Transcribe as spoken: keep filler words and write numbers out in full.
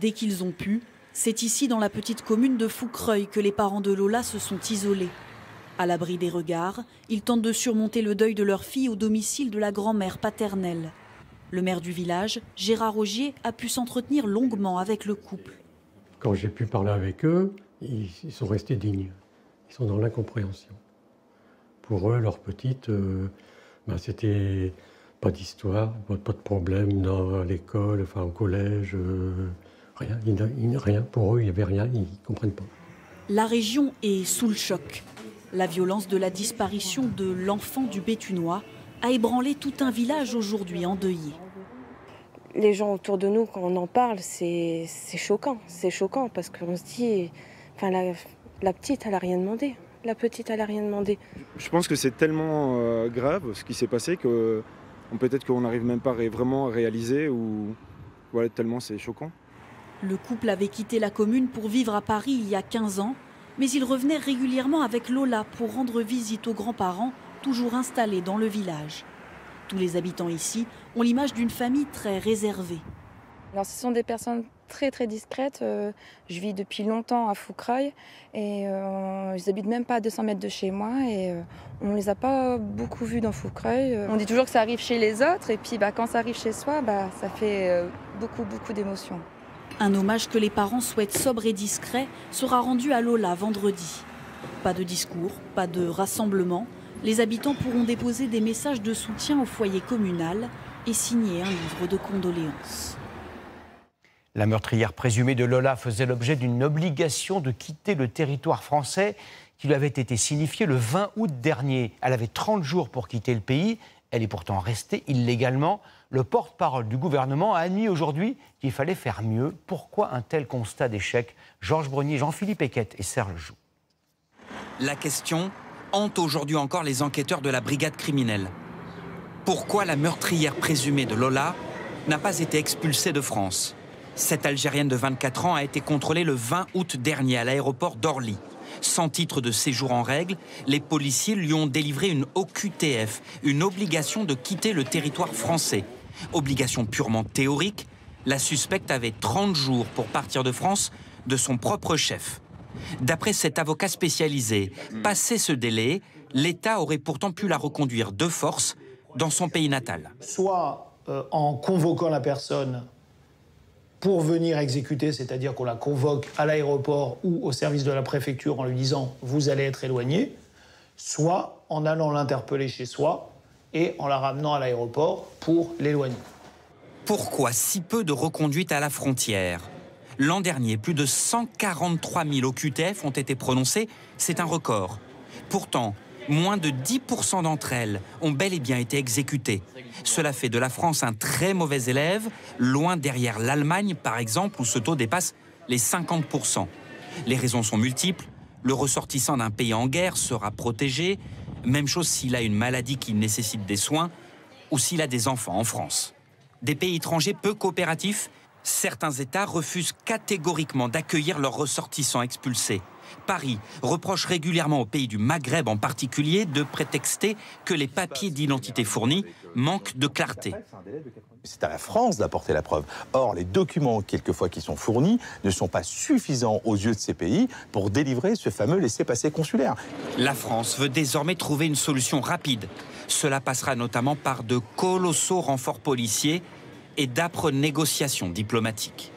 dès qu'ils ont pu. C'est ici, dans la petite commune de Fouquereuil, que les parents de Lola se sont isolés. À l'abri des regards, ils tentent de surmonter le deuil de leur fille au domicile de la grand-mère paternelle. Le maire du village, Gérard Rogier, a pu s'entretenir longuement avec le couple. Quand j'ai pu parler avec eux, ils, ils sont restés dignes. Ils sont dans l'incompréhension. Pour eux, leur petite, euh, ben c'était pas d'histoire, pas, pas de problème dans l'école, enfin au collège, euh, rien, il, rien. Pour eux, il n'y avait rien, ils ne comprennent pas. La région est sous le choc. La violence de la disparition de l'enfant du Béthunois a ébranlé tout un village aujourd'hui endeuillé. Les gens autour de nous, quand on en parle, c'est choquant. C'est choquant parce qu'on se dit, enfin, la, la petite, elle n'a rien demandé. La petite, elle n'a rien demandé. Je pense que c'est tellement euh, grave ce qui s'est passé que peut-être qu'on n'arrive même pas vraiment à réaliser ou voilà, tellement c'est choquant. Le couple avait quitté la commune pour vivre à Paris il y a quinze ans, mais il revenait régulièrement avec Lola pour rendre visite aux grands-parents toujours installés dans le village. Tous les habitants ici ont l'image d'une famille très réservée. Alors ce sont des personnes très très discrètes. Euh, je vis depuis longtemps à Fouquereuil et euh, ils habitent même pas à deux cents mètres de chez moi et euh, on les a pas beaucoup vus dans Fouquereuil. On dit toujours que ça arrive chez les autres et puis bah, quand ça arrive chez soi, bah, ça fait euh, beaucoup beaucoup d'émotions. Un hommage que les parents souhaitent sobre et discret sera rendu à Lola vendredi. Pas de discours, pas de rassemblement. Les habitants pourront déposer des messages de soutien au foyer communal et signer un livre de condoléances. La meurtrière présumée de Lola faisait l'objet d'une obligation de quitter le territoire français qui lui avait été signifiée le vingt août dernier. Elle avait trente jours pour quitter le pays. Elle est pourtant restée illégalement. Le porte-parole du gouvernement a admis aujourd'hui qu'il fallait faire mieux. Pourquoi un tel constat d'échec? Georges Brunier, Jean-Philippe Eckett et Serge Joux. La question hante aujourd'hui encore les enquêteurs de la brigade criminelle. Pourquoi la meurtrière présumée de Lola n'a pas été expulsée de France? Cette Algérienne de vingt-quatre ans a été contrôlée le vingt août dernier à l'aéroport d'Orly. Sans titre de séjour en règle, les policiers lui ont délivré une O Q T F, une obligation de quitter le territoire français. Obligation purement théorique, la suspecte avait trente jours pour partir de France de son propre chef. D'après cet avocat spécialisé, passé ce délai, l'État aurait pourtant pu la reconduire de force dans son pays natal. Soit euh, en convoquant la personne pour venir exécuter, c'est-à-dire qu'on la convoque à l'aéroport ou au service de la préfecture en lui disant « vous allez être éloigné », soit en allant l'interpeller chez soi et en la ramenant à l'aéroport pour l'éloigner. Pourquoi si peu de reconduites à la frontière? L'an dernier, plus de cent quarante-trois mille O Q T F ont été prononcées, c'est un record. Pourtant, moins de dix pour cent d'entre elles ont bel et bien été exécutées. Cela fait de la France un très mauvais élève, loin derrière l'Allemagne, par exemple, où ce taux dépasse les cinquante pour cent. Les raisons sont multiples. Le ressortissant d'un pays en guerre sera protégé, même chose s'il a une maladie qui nécessite des soins ou s'il a des enfants en France. Des pays étrangers peu coopératifs, certains États refusent catégoriquement d'accueillir leurs ressortissants expulsés. Paris reproche régulièrement aux pays du Maghreb en particulier de prétexter que les papiers d'identité fournis manquent de clarté. C'est à la France d'apporter la preuve. Or, les documents, quelquefois, qui sont fournis ne sont pas suffisants aux yeux de ces pays pour délivrer ce fameux laissez-passer consulaire. La France veut désormais trouver une solution rapide. Cela passera notamment par de colossaux renforts policiers et d'âpres négociations diplomatiques.